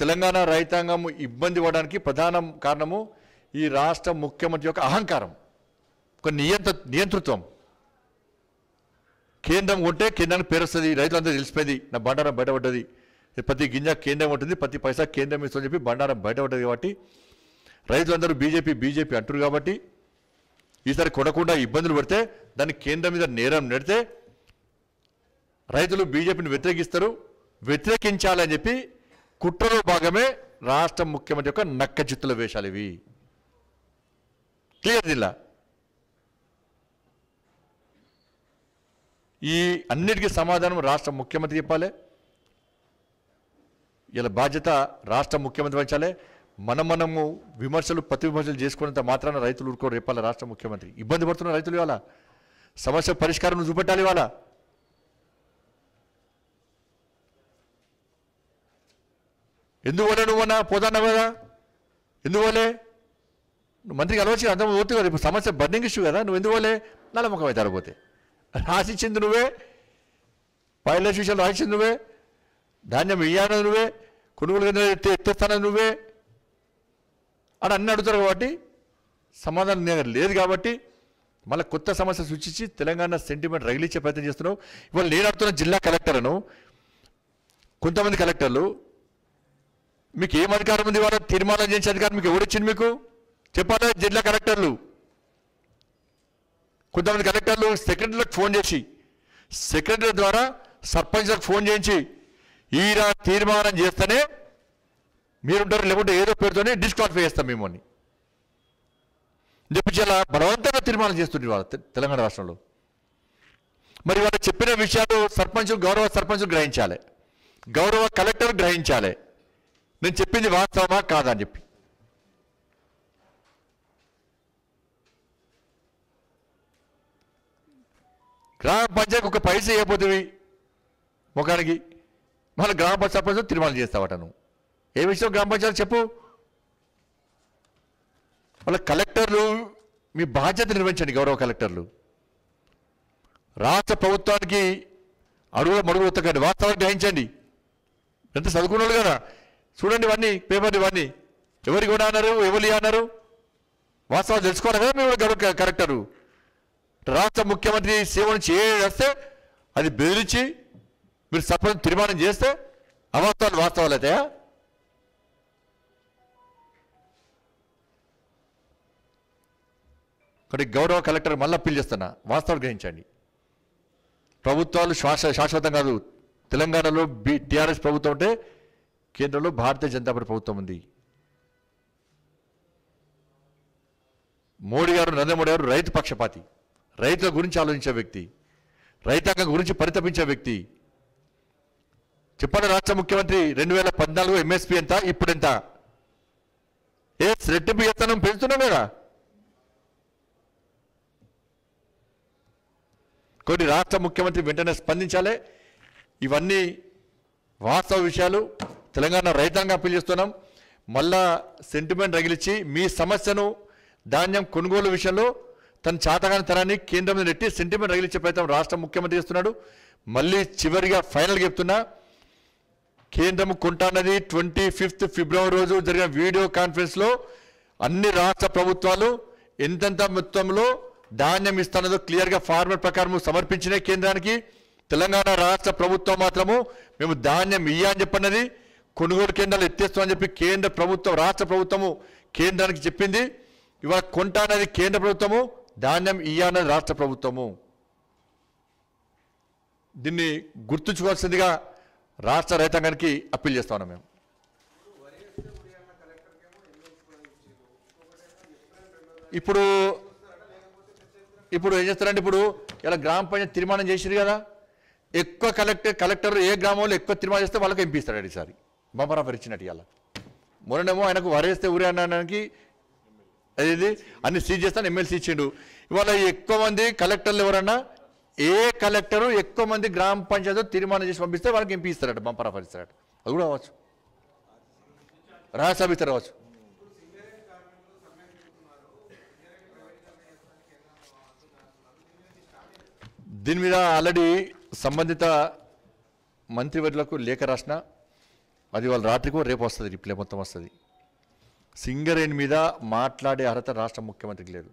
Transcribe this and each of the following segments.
తెలంగాణ రైతాంగం ఇబ్బంది పడడానికి ప్రధాన కారణము ఈ రాష్ట్ర ముఖ్యమంత్రి యొక్క అహంకారం, ఒక నియంతృత్వం. కేంద్రం ఉంటే కేంద్రానికి పేరుస్తుంది, రైతులందరూ తెలిసిపోయింది, నా బండారం బయటపడ్డది, ప్రతి గింజ కేంద్రం ఉంటుంది, ప్రతి పైసా కేంద్రం ఇస్తుందని చెప్పి బండారం బయటపడ్డది. కాబట్టి రైతులందరూ బీజేపీ బీజేపీ అంటారు. కాబట్టి ఈసారి కొనకుండా ఇబ్బందులు పడితే దాన్ని కేంద్రం మీద నేరం నడితే రైతులు బీజేపీని వ్యతిరేకిస్తారు. వ్యతిరేకించాలని చెప్పి కుట్రలో భాగమే రాష్ట్ర ముఖ్యమంత్రి యొక్క నక్క చిత్తుల వేషాలు ఇవి. క్లియర్ జిల్లా ఈ అన్నిటికీ సమాధానం రాష్ట్ర ముఖ్యమంత్రి చెప్పాలి. ఇలా బాధ్యత రాష్ట్ర ముఖ్యమంత్రి వహించాలి. మనము విమర్శలు ప్రతి విమర్శలు చేసుకున్నంత మాత్రాన రైతులు ఊరుకో. రేపాల రాష్ట్ర ముఖ్యమంత్రి ఇబ్బంది పడుతున్న రైతులు ఇవాళ సమస్య పరిష్కారం చూపెట్టాలి. ఇవాళ ఎందువలే నువ్వన్నా పోతాన్నా కదా, ఎందువలే నువ్వు మంత్రికి అలవచ్చు అంత పోతుంది కదా, ఇప్పుడు సమస్య బర్నింగ్ ఇష్యూ కదా, నువ్వు ఎందువలే నలముఖం అవుతారు. పోతే రాసిచ్చింది నువ్వే, పైలట్ విషయాలు రాసిచ్చింది నువ్వే, ధాన్యం ఇయ్యానది నువ్వే, కొనుగోలు ఎత్తేస్తానది నువ్వే అని అన్నీ అడుగుతారు. కాబట్టి సమాధానం లేదు. కాబట్టి మళ్ళీ కొత్త సమస్య సృష్టించి తెలంగాణ సెంటిమెంట్ రగిలించే ప్రయత్నం చేస్తున్నావు. ఇవాళ నేను అడుగుతున్న జిల్లా కలెక్టర్ను, కొంతమంది కలెక్టర్లు మీకు ఏం అధికారం ఉంది? వాళ్ళ తీర్మానం చేసే అధికారం మీకు ఎవరిచ్చింది? మీకు చెప్పాలి. జిల్లా కలెక్టర్లు కొంతమంది కలెక్టర్లు సెక్రటరీలకు ఫోన్ చేసి, సెక్రటరీ ద్వారా సర్పంచ్లకు ఫోన్ చేయించి ఈరా తీర్మానం చేస్తేనే మీరుంటారు, లేకుంటే ఏదో పేరుతోనే డిస్క్వాలిఫై చేస్తాం మేము అని చెప్పి చాలా బలవంతంగా తీర్మానం చేస్తుంది వాళ్ళ తెలంగాణ రాష్ట్రంలో. మరి వాళ్ళు చెప్పిన విషయాలు సర్పంచ్, గౌరవ సర్పంచ్ గ్రహించాలి, గౌరవ కలెక్టర్ గ్రహించాలి, నేను చెప్పింది వాస్తవమా కాదా అని చెప్పి. గ్రామ పంచాయతీకి ఒక పైస ఇవ్వబోతుంది ముఖానికి, మళ్ళీ గ్రామ పంచాయతీ సర్పంచ్ తీర్మానం చేస్తావట నువ్వు. ఏ విషయం గ్రామ పంచాయతీ చెప్పు. వాళ్ళ కలెక్టర్లు మీ బాధ్యత నిర్వహించండి. గౌరవ కలెక్టర్లు రాష్ట్ర ప్రభుత్వానికి అడుగుల మడుగులు ఉత్తకండి, వాస్తవాన్ని గ్రహించండి. ఎంత చదువుకున్నాడు కదా, చూడండి ఇవన్నీ పేపర్లు, ఇవన్నీ ఎవరికి కూడా అన్నారు, ఎవరు అన్నారు, వాస్తవాలు తెలుసుకోవాలి కదా మేము. గౌరవ కలెక్టరు రాష్ట్ర ముఖ్యమంత్రి సేవను చేస్తే అది బెదిరించి మీరు సర్పంచ్ తీర్మానం చేస్తే అవాస్తవాలు వాస్తవాలు అవుతాయా? కాబట్టి గౌరవ కలెక్టర్ మళ్ళీ అప్పీల్ చేస్తున్నా, వాస్తవాలు గ్రహించండి. ప్రభుత్వాలు శాశ్వతం కాదు. తెలంగాణలో టీఆర్ఎస్ ప్రభుత్వం ఉంటే కేంద్రంలో భారతీయ జనతా పార్టీ ప్రభుత్వం ఉంది. మోడీ గారు, నరేంద్ర మోడీ గారు రైతు పక్షపాతి, రైతుల గురించి ఆలోచించే వ్యక్తి, రైతాంగం గురించి పరితపించే వ్యక్తి. చెప్పండి రాష్ట్ర ముఖ్యమంత్రి 2014 ఎంఎస్పీ ఎంత, ఇప్పుడు ఎంత? ఏ రెట్టింపు ఎత్తనం పెంచుతున్నాం కదా. కొన్ని రాష్ట్ర ముఖ్యమంత్రి వెంటనే స్పందించాలి. ఇవన్నీ వాస్తవ విషయాలు. తెలంగాణ రైతాంగం అప్పీల్ చేస్తున్నాం. మళ్ళా సెంటిమెంట్ రగిలించి మీ సమస్యను ధాన్యం కొనుగోలు విషయంలో తన చాతగానితనాన్ని కేంద్రం మీద నెట్టి సెంటిమెంట్ రగిలించే ప్రయత్నం రాష్ట్ర ముఖ్యమంత్రి చేస్తున్నాడు. మళ్ళీ చివరిగా ఫైనల్గా చెప్తున్నా, కేంద్రం కొంటానది 25 ఫిబ్రవరి రోజు జరిగిన వీడియో కాన్ఫరెన్స్లో అన్ని రాష్ట్ర ప్రభుత్వాలు ఎంతెంత మొత్తంలో ధాన్యం ఇస్తానదో క్లియర్గా ఫార్మేట్ ప్రకారం సమర్పించినాయి కేంద్రానికి. తెలంగాణ రాష్ట్ర ప్రభుత్వం మాత్రము మేము ధాన్యం ఇయ్య అని చెప్పన్నది, కొనుగోలు కేంద్రాలు ఎత్తేస్తామని చెప్పి కేంద్ర ప్రభుత్వం, రాష్ట్ర ప్రభుత్వము కేంద్రానికి చెప్పింది. ఇవాళ కొంటానది కేంద్ర ప్రభుత్వము, ధాన్యం ఇయ్య అన్నది రాష్ట్ర ప్రభుత్వము. దీన్ని గుర్తుంచుకోవాల్సిందిగా రాష్ట్ర రైతాంగానికి అప్పీల్ చేస్తా ఉన్నాం మేము. ఇప్పుడు ఏం చేస్తారంటే, ఇప్పుడు ఇలా గ్రామ పంచాయతీ తీర్మానం చేసిరు కదా, ఎక్కువ కలెక్టర్ ఏ గ్రామంలో ఎక్కువ తీర్మానం చేస్తే వాళ్ళకి ఎంపీ ఇస్తాడు. ఈసారి బొమ్మరాఫర్ ఇచ్చినట్టు ఇవాళ మొన్ననేమో ఆయనకు వరేస్తే ఊరే అన్నానికి అది అన్ని సీజ్ చేస్తాను ఎమ్మెల్సీ ఇచ్చిండు. ఇవాళ ఎక్కువ మంది కలెక్టర్లు ఎవరన్నా ఏ కలెక్టరు ఎక్కువ మంది గ్రామ పంచాయతీ తీర్మానం చేసి పంపిస్తే వాళ్ళకి ఎంపీ ఇస్తారట, బంపరాఫర్ ఇస్తారట. అది కూడా అవ్వచ్చు, రాజ్యసభ ఇస్తారు అవ్వచ్చు. దీని మీద ఆల్రెడీ సంబంధిత మంత్రివర్యులకు లేఖ రాసిన, అది వాళ్ళ రాత్రికో రేపు వస్తుంది, రిప్లే మొత్తం వస్తుంది. సింగరేణి మీద మాట్లాడే అర్హత రాష్ట్ర ముఖ్యమంత్రికి లేదు.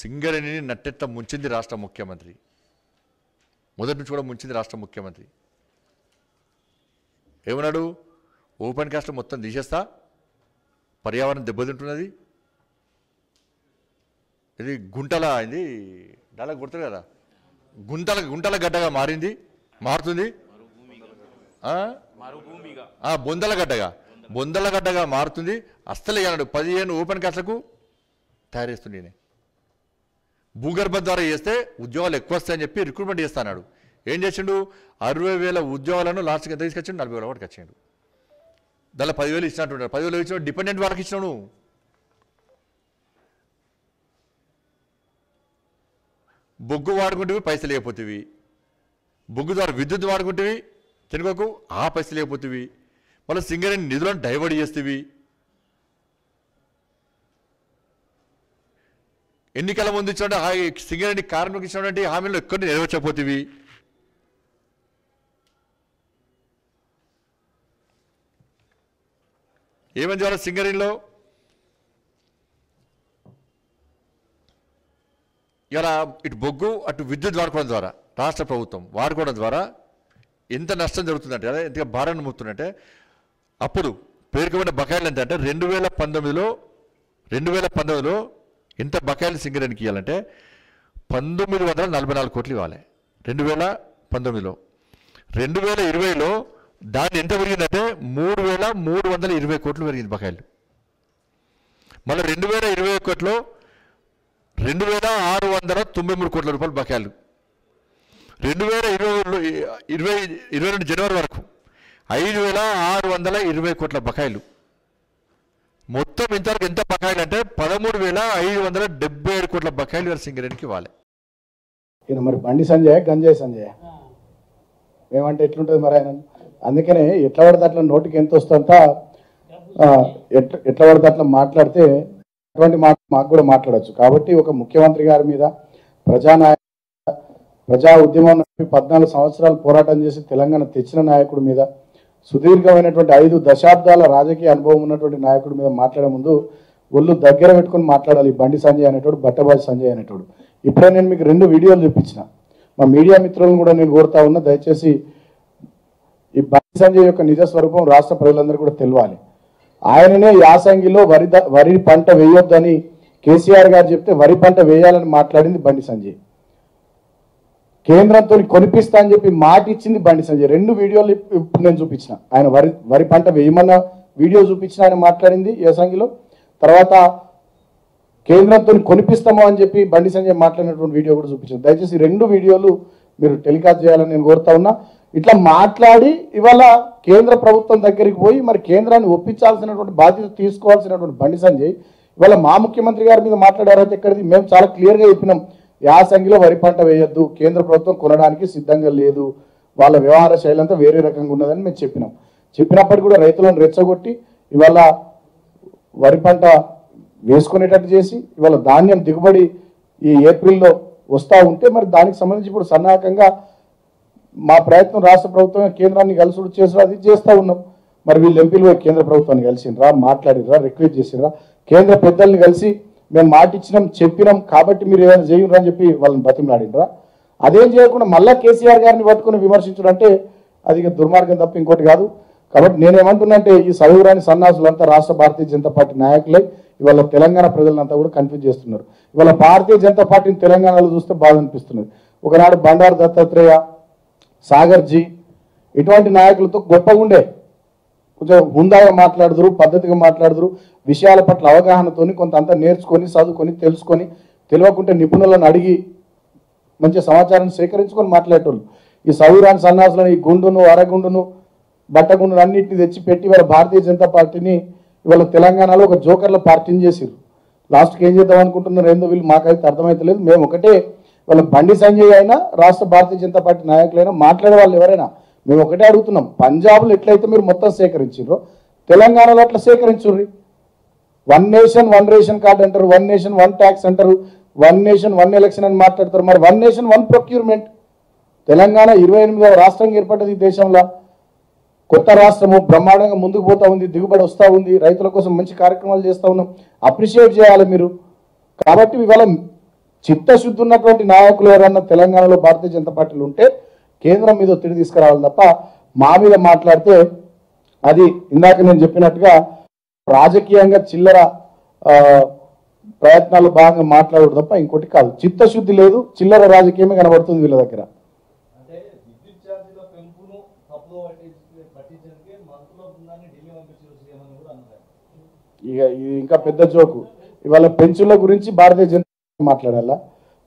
సింగరేణిని నట్టెట్ట ముంచింది రాష్ట్ర ముఖ్యమంత్రి, మొదటి నుంచి కూడా ముంచింది రాష్ట్ర ముఖ్యమంత్రి. ఏమన్నాడు? ఓపెన్ కాస్ట్ మొత్తం తీసేస్తా, పర్యావరణం దెబ్బతింటున్నది, ఇది గుంటల, ఇది డలా కొడుతుంది కదా, గుంటల గుంటల గడ్డగా మారింది, మారుతుంది, బొందల గడ్డగా మారుతుంది. అస్సలే అన్నాడు 15 ఓపెన్ కాస్ట్లకు తయారు చేస్తుంది, నేను భూగర్భ ద్వారా చేస్తే ఉద్యోగాలు ఎక్కువ వస్తాయని చెప్పి రిక్రూట్మెంట్ చేస్తాడు. ఏం చేసిండు? 60,000 ఉద్యోగాలను లాస్ట్కి ఎంత తీసుకొచ్చిండు? 40,000 వాటికి వచ్చాడు. దానిలో 10,000 ఇచ్చినట్టు, 10,000 ఇచ్చిన డిపెండెంట్ వాళ్ళకి ఇచ్చినాను. బొగ్గు వాడుకుంటేవి, పైసలు లేకపోతేవి, బొగ్గు ద్వారా విద్యుత్ వాడుకుంటేవి, తినగకు ఆ పైసలు లేకపోతేవి, మళ్ళీ సింగరేణి నిధులను డైవర్ట్ చేస్తేవి. ఎన్నికల ముందు ఇచ్చినట్టు సింగరేణి కార్మికులకు ఇచ్చినటువంటి హామీలను ఎక్కడిని నెరవేర్చకపోతేవి. ఏమని చేయాలి? సింగరేణిలో ఇలా ఇటు బొగ్గు అటు విద్యుత్ వాడుకోవడం ద్వారా, రాష్ట్ర ప్రభుత్వం వాడుకోవడం ద్వారా ఎంత నష్టం జరుగుతుందంటే, అదే ఎంత భారాన్ని మోపుతుందంటే, అప్పుడు పేర్కొన్న బకాయిలు ఎంత అంటే 2019లో ఎంత బకాయిలు సింగరేణికి ఇవ్వాలంటే 1,944 కోట్లు ఇవ్వాలి 2019లో. 2020లో దాన్ని ఎంత పెరిగిందంటే 3,320 కోట్లు పెరిగింది బకాయిలు. మళ్ళీ 2021లో 2,693 కోట్ల రూపాయలు బకాయిలు. 2022 జనవరి వరకు 5,620 కోట్ల బకాయిలు. మొత్తం ఇంతవరకు ఎంత బకాయిలు అంటే 13,577 కోట్ల బకాయిలు వారు సింగరేణికి ఇవ్వాలి. మరి బండి సంజయ్, గంజాయి సంజయ్ మేమంటే ఎట్లుంటుంది మరి ఆయన? అందుకనే ఎట్లా పడితే అట్లా నోటికి ఎంత వస్తుంత ఎట్లా పడితే అట్లా మాట్లాడితే అటువంటి మాట మాకు కూడా మాట్లాడచ్చు. కాబట్టి ఒక ముఖ్యమంత్రి గారి మీద, ప్రజా ఉద్యమం 14 సంవత్సరాలు పోరాటం చేసి తెలంగాణ తెచ్చిన నాయకుడి మీద, సుదీర్ఘమైనటువంటి 5 దశాబ్దాల రాజకీయ అనుభవం ఉన్నటువంటి నాయకుడి మీద మాట్లాడే ముందు ఒళ్ళు దగ్గర పెట్టుకుని మాట్లాడాలి. బండి సంజయ్ అనేటోడు, బట్టబాజి సంజయ్ అనేటోడు. ఇప్పుడే నేను మీకు 2 వీడియోలు చూపించిన. మా మీడియా మిత్రులను కూడా నేను కోరుతా ఉన్నా, దయచేసి ఈ బండి సంజయ్ యొక్క నిజ స్వరూపం రాష్ట్ర ప్రజలందరూ కూడా తెలియాలి. ఆయననే యాసంగిలో వరి పంట వేయొద్దని కేసీఆర్ గారు చెప్తే వరి పంట వేయాలని మాట్లాడింది బండి సంజయ్. కేంద్రంతో కొనిపిస్తా అని చెప్పి మాట ఇచ్చింది బండి సంజయ్. 2 వీడియోలు ఇప్పుడు నేను చూపించిన. ఆయన వరి పంట వేయమన్న వీడియో చూపించిన, ఆయన మాట్లాడింది యాసంగిలో. తర్వాత కేంద్రంతో కొనిపిస్తాము అని చెప్పి బండి సంజయ్ మాట్లాడినటువంటి వీడియో కూడా చూపించాను. దయచేసి 2 వీడియోలు మీరు టెలికాస్ట్ చేయాలని నేను కోరుతా ఉన్నా. ఇట్లా మాట్లాడి ఇవాళ కేంద్ర ప్రభుత్వం దగ్గరికి పోయి మరి కేంద్రాన్ని ఒప్పించాల్సినటువంటి బాధ్యత తీసుకోవాల్సినటువంటి బండి సంజయ్ ఇవాళ మా ముఖ్యమంత్రి గారి మీద మాట్లాడారైతే ఎక్కడిది? మేము చాలా క్లియర్గా చెప్పినాం, యాసంగిలో వరి పంట వేయద్దు, కేంద్ర ప్రభుత్వం కొనడానికి సిద్ధంగా లేదు, వాళ్ళ వ్యవహార శైలి అంతా వేరే రకంగా ఉన్నదని మేము చెప్పినాం. చెప్పినప్పటికీ కూడా రైతులను రెచ్చగొట్టి ఇవాళ వరి పంట వేసుకునేటట్టు చేసి ఇవాళ ధాన్యం దిగుబడి ఈ ఏప్రిల్లో వస్తూ ఉంటే మరి దానికి సంబంధించి ఇప్పుడు సన్నాహకంగా మా ప్రయత్నం రాష్ట్ర ప్రభుత్వం కేంద్రాన్ని కలిసి చేసిన అది చేస్తూ ఉన్నాం. మరి వీళ్ళు ఎంపీలు కేంద్ర ప్రభుత్వాన్ని కలిసినరా, మాట్లాడినరా, రిక్వెస్ట్ చేసినరా, కేంద్ర పెద్దల్ని కలిసి మేము మాట ఇచ్చినాం చెప్పినాం కాబట్టి మీరు ఏమైనా చేయరా అని చెప్పి వాళ్ళని బతిమలాడినరా? అదేం చేయకుండా మళ్ళీ కేసీఆర్ గారిని పట్టుకుని విమర్శించడం అంటే అది దుర్మార్గం తప్ప ఇంకోటి కాదు. కాబట్టి నేనేమంటున్నానంటే ఈ సదువురాని సన్నాసులంతా రాష్ట్ర భారతీయ జనతా పార్టీ నాయకులై ఇవాళ తెలంగాణ ప్రజలంతా కూడా కన్ఫ్యూజ్ చేస్తున్నారు. ఇవాళ భారతీయ జనతా పార్టీని తెలంగాణలో చూస్తే బాధ అనిపిస్తున్నది. ఒకనాడు బండారు దత్తాత్రేయ, సాగర్జీ ఇటువంటి నాయకులతో గొప్పగా ఉండే, కొంచెం హుందాగా మాట్లాడుదురు, పద్ధతిగా మాట్లాడుదురు, విషయాల పట్ల అవగాహనతోని కొంత అంతా నేర్చుకొని చదువుకొని తెలుసుకొని, తెలియకుంటే నిపుణులను అడిగి మంచి సమాచారం సేకరించుకొని మాట్లాడేటోళ్ళు. ఈ సౌరాన్ సన్నాసులను, ఈ గుండును, అరగుండును, బట్టగుండును అన్నింటినీ తెచ్చి పెట్టి వాళ్ళ భారతీయ జనతా పార్టీని ఇవాళ తెలంగాణలో ఒక జోకర్ల పార్టీని చేసిరు. లాస్ట్కి ఏం చేద్దాం అనుకుంటున్నారు ఏందో వీళ్ళు మాకైతే అర్థమవుతలేదు. మేము ఒకటే, వాళ్ళ బండి సంజయ్ అయినా రాష్ట్ర భారతీయ జనతా పార్టీ నాయకులైనా మాట్లాడే వాళ్ళు ఎవరైనా మేము ఒకటే అడుగుతున్నాం, పంజాబ్లో ఎట్లయితే మీరు మొత్తం సేకరించారో తెలంగాణలో అట్లా సేకరించుర్రి. 1 నేషన్ 1 రేషన్ కార్డు అంటారు, 1 నేషన్ 1 ట్యాక్స్ అంటారు, 1 నేషన్ 1 ఎలక్షన్ అని మాట్లాడతారు. మరి 1 నేషన్ 1 ప్రొక్యూర్మెంట్, తెలంగాణ 28వ రాష్ట్రంగా ఏర్పడ్డది ఈ దేశంలో. కొత్త రాష్ట్రము బ్రహ్మాండంగా ముందుకు పోతా ఉంది, దిగుబడి వస్తా ఉంది, రైతుల కోసం మంచి కార్యక్రమాలు చేస్తా ఉన్నాం, అప్రిషియేట్ చేయాలి మీరు. కాబట్టి ఇవాళ చిత్తశుద్ధి ఉన్నటువంటి నాయకులు ఎవరన్నా తెలంగాణలో భారతీయ జనతా పార్టీలు ఉంటే కేంద్రం మీద ఒత్తిడి తీసుకురావాలి తప్ప మా మీద మాట్లాడితే అది ఇందాక నేను చెప్పినట్టుగా రాజకీయంగా చిల్లర ప్రయత్నాలు బాగా మాట్లాడు తప్ప ఇంకోటి కాదు. చిత్తశుద్ధి లేదు, చిల్లర రాజకీయమే కనబడుతుంది వీళ్ళ దగ్గర. ఇక ఇది ఇంకా పెద్ద జోకు. ఇవాళ పెన్షన్ల గురించి భారతీయ జనతా పార్టీ మాట్లాడాలా?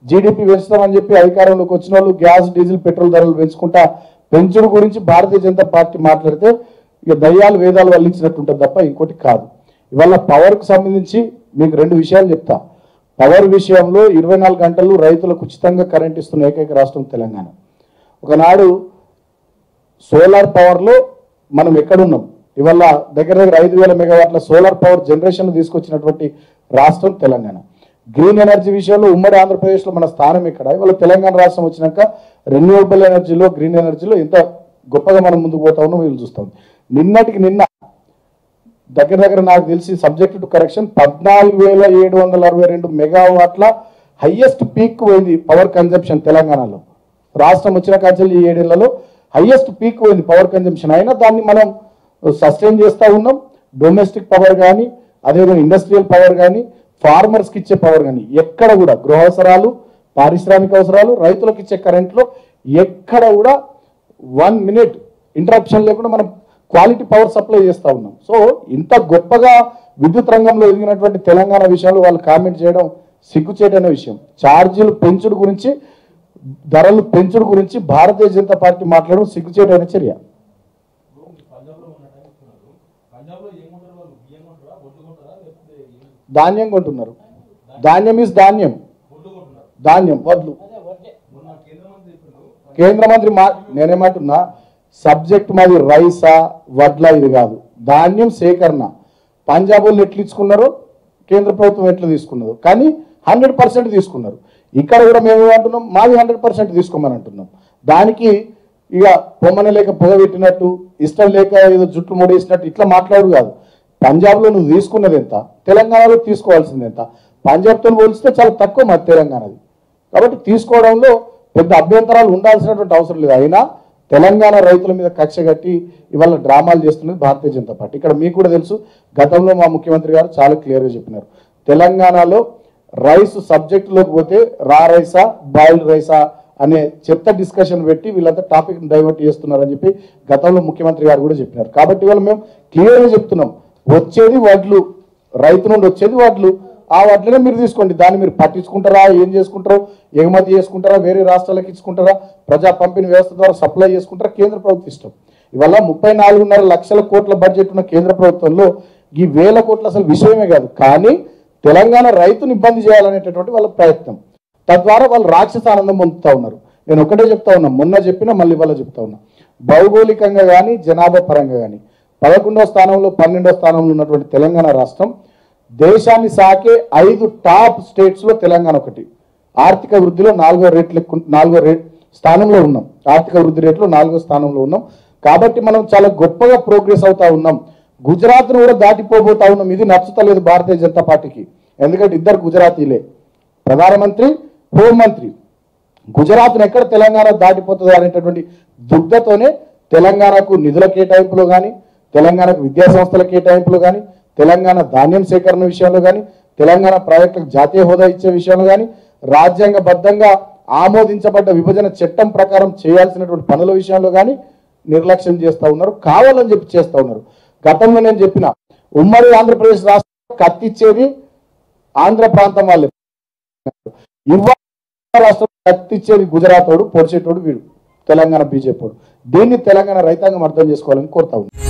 జీడిపి పెంచుతామని చెప్పి అధికారంలోకి వచ్చిన వాళ్ళు గ్యాస్, డీజిల్, పెట్రోల్ ధరలు పెంచుకుంటా పెంచుడు గురించి భారతీయ జనతా పార్టీ మాట్లాడితే ఇక దయ్యాలు వేదాలు వల్లించినట్టుంటుంది తప్ప ఇంకోటి కాదు. ఇవాళ పవర్కు సంబంధించి మీకు రెండు విషయాలు చెప్తా. పవర్ విషయంలో 24 గంటలు రైతులకు ఉచితంగా కరెంట్ ఇస్తున్న ఏకైక రాష్ట్రం తెలంగాణ. ఒకనాడు సోలార్ పవర్లో మనం ఎక్కడున్నాం? ఇవాళ దగ్గర దగ్గర 5000 మెగావాట్ల సోలార్ పవర్ జనరేషన్ తీసుకొచ్చినటువంటి రాష్ట్రం తెలంగాణ. గ్రీన్ ఎనర్జీ విషయంలో ఉమ్మడి ఆంధ్రప్రదేశ్లో మన స్థానం ఎక్కడ? ఇవాళ తెలంగాణ రాష్ట్రం వచ్చినాక రెన్యూవబుల్ ఎనర్జీలో, గ్రీన్ ఎనర్జీలో ఎంత గొప్పగా మనం ముందుకు పోతా ఉన్నాం వీళ్ళు చూస్తాం. నిన్నటికి నిన్న దగ్గర దగ్గర నాకు తెలిసి సబ్జెక్ట్ టు కరెక్షన్ 14,762 మెగావాట్ల హైయెస్ట్ పీక్ పోయింది పవర్ కన్జంప్షన్ తెలంగాణలో. రాష్ట్రం వచ్చిన కాంచెల్ ఈ 7 ఏళ్లలో హైయెస్ట్ పీక్ పోయింది పవర్ కన్జంప్షన్. అయినా దాన్ని మనం సస్టైన్ చేస్తూ ఉన్నాం. డొమెస్టిక్ పవర్ కానీ, అదేవిధంగా ఇండస్ట్రియల్ పవర్ కానీ, ఫార్మర్స్కి ఇచ్చే పవర్ కానీ ఎక్కడ కూడా గృహ అవసరాలు, పారిశ్రామిక అవసరాలు, రైతులకు ఇచ్చే కరెంట్లో ఎక్కడ కూడా 1 మినిట్ ఇంటరప్షన్ లేకుండా మనం క్వాలిటీ పవర్ సప్లై చేస్తూ ఉన్నాం. సో ఇంత గొప్పగా విద్యుత్ రంగంలో ఎదిగినటువంటి తెలంగాణ విషయంలో వాళ్ళు కామెంట్ చేయడం సిగ్గుచేటైన విషయం. ఛార్జీలు పెంచుడు గురించి, ధరలు పెంచుడు గురించి భారతీయ జనతా పార్టీ మాట్లాడడం సిగ్గుచేటైన చర్య. ధాన్యం కొంటున్నారు. ధాన్యం ఈజ్ ధాన్యం, ధాన్యం వడ్లు. కేంద్ర మంత్రి నేనేమంటున్నా, సబ్జెక్ట్ మాది రైసా వడ్ల ఇది కాదు, ధాన్యం సేకరణ. పంజాబ్ వాళ్ళు ఎట్లు ఇచ్చుకున్నారో కేంద్ర ప్రభుత్వం ఎట్లు తీసుకున్నారు, కానీ 100% తీసుకున్నారు. ఇక్కడ కూడా మేమేమంటున్నాం, మాది 100% తీసుకోమని అంటున్నాం. దానికి ఇక పొమ్మని లేక పొగ పెట్టినట్టు, ఇష్టం లేక ఏదో జుట్లు ముడేసినట్టు ఇట్లా మాట్లాడు కాదు. పంజాబ్లో నువ్వు తీసుకున్నది ఎంత, తెలంగాణలో తీసుకోవాల్సింది ఎంత? పంజాబ్తో పోలిస్తే చాలా తక్కువ మా తెలంగాణది. కాబట్టి తీసుకోవడంలో పెద్ద అభ్యంతరాలు ఉండాల్సినటువంటి అవసరం లేదు. అయినా తెలంగాణ రైతుల మీద కక్ష కట్టి ఇవాళ డ్రామాలు చేస్తున్నది భారతీయ జనతా పార్టీ. ఇక్కడ మీకు కూడా తెలుసు, గతంలో మా ముఖ్యమంత్రి గారు చాలా క్లియర్గా చెప్పినారు, తెలంగాణలో రైస్ సబ్జెక్టులోకి పోతే రా రైసా, బాయిల్డ్ రైసా అనే చెత్త డిస్కషన్ పెట్టి వీళ్ళంతా టాపిక్ డైవర్ట్ చేస్తున్నారని చెప్పి గతంలో ముఖ్యమంత్రి గారు కూడా చెప్పినారు. కాబట్టి ఇవాళ మేము క్లియర్గా చెప్తున్నాం, వచ్చేది వడ్లు, రైతు నుండి వచ్చేది వడ్లు, ఆ వడ్లనే మీరు తీసుకోండి. దాన్ని మీరు పట్టించుకుంటారా, ఏం చేసుకుంటారో, ఎగుమతి చేసుకుంటారా, వేరే రాష్ట్రాలకు ఇచ్చుకుంటారా, ప్రజా పంపిణీ వ్యవస్థ ద్వారా సప్లై చేసుకుంటారా, కేంద్ర ప్రభుత్వం ఇష్టం. ఇవాళ 34.5 లక్షల కోట్ల బడ్జెట్ ఉన్న కేంద్ర ప్రభుత్వంలో ఈ 1000 కోట్లు అసలు విషయమే కాదు, కానీ తెలంగాణ రైతును ఇబ్బంది చేయాలనేటటువంటి వాళ్ళ ప్రయత్నం. తద్వారా వాళ్ళు రాక్షస ఆనందం పొందుతూ ఉన్నారు. నేను ఒకటే చెప్తా ఉన్నా, మొన్న చెప్పినా మళ్ళీ ఇవాళ చెప్తా ఉన్నా, భౌగోళికంగా కానీ, జనాభా పరంగా కానీ 11వ స్థానంలో, 12వ స్థానంలో ఉన్నటువంటి తెలంగాణ రాష్ట్రం దేశాన్ని సాకే 5 టాప్ స్టేట్స్లో తెలంగాణ ఒకటి. ఆర్థిక వృద్ధిలో 4వ స్థానంలో ఉన్నాం, ఆర్థిక వృద్ధి రేట్లో 4వ స్థానంలో ఉన్నాం. కాబట్టి మనం చాలా గొప్పగా ప్రోగ్రెస్ అవుతా ఉన్నాం. గుజరాత్ను కూడా దాటిపోబోతా ఉన్నాం. ఇది నచ్చుతలేదు భారతీయ జనతా పార్టీకి, ఎందుకంటే ఇద్దరు గుజరాతీలే, ప్రధానమంత్రి, హోంమంత్రి. గుజరాత్ను ఎక్కడ తెలంగాణ దాటిపోతుంది అనేటటువంటి దుగ్ధతోనే తెలంగాణకు నిధుల కేటాయింపులో కానీ, తెలంగాణకు విద్యా సంస్థల కేటాయింపులు కానీ, తెలంగాణ ధాన్యం సేకరణ విషయంలో కానీ, తెలంగాణ ప్రాజెక్టులకు జాతీయ హోదా ఇచ్చే విషయంలో కానీ, రాజ్యాంగబద్ధంగా ఆమోదించబడ్డ విభజన చట్టం ప్రకారం చేయాల్సినటువంటి పనుల విషయంలో కానీ నిర్లక్ష్యం చేస్తూ ఉన్నారు, కావాలని చెప్పి చేస్తూ ఉన్నారు. గతంలో నేను చెప్పిన, ఉమ్మడి ఆంధ్రప్రదేశ్ రాష్ట్రం కత్తిచ్చేది ఆంధ్ర ప్రాంతం వాళ్ళే, ఇవాళ రాష్ట్రం కత్తిచ్చేది గుజరాతోడు, పొడిచేటోడు వీడు తెలంగాణ బీజేపీ. దీన్ని తెలంగాణ రైతాంగం అర్థం చేసుకోవాలని కోరుతా ఉన్నాను.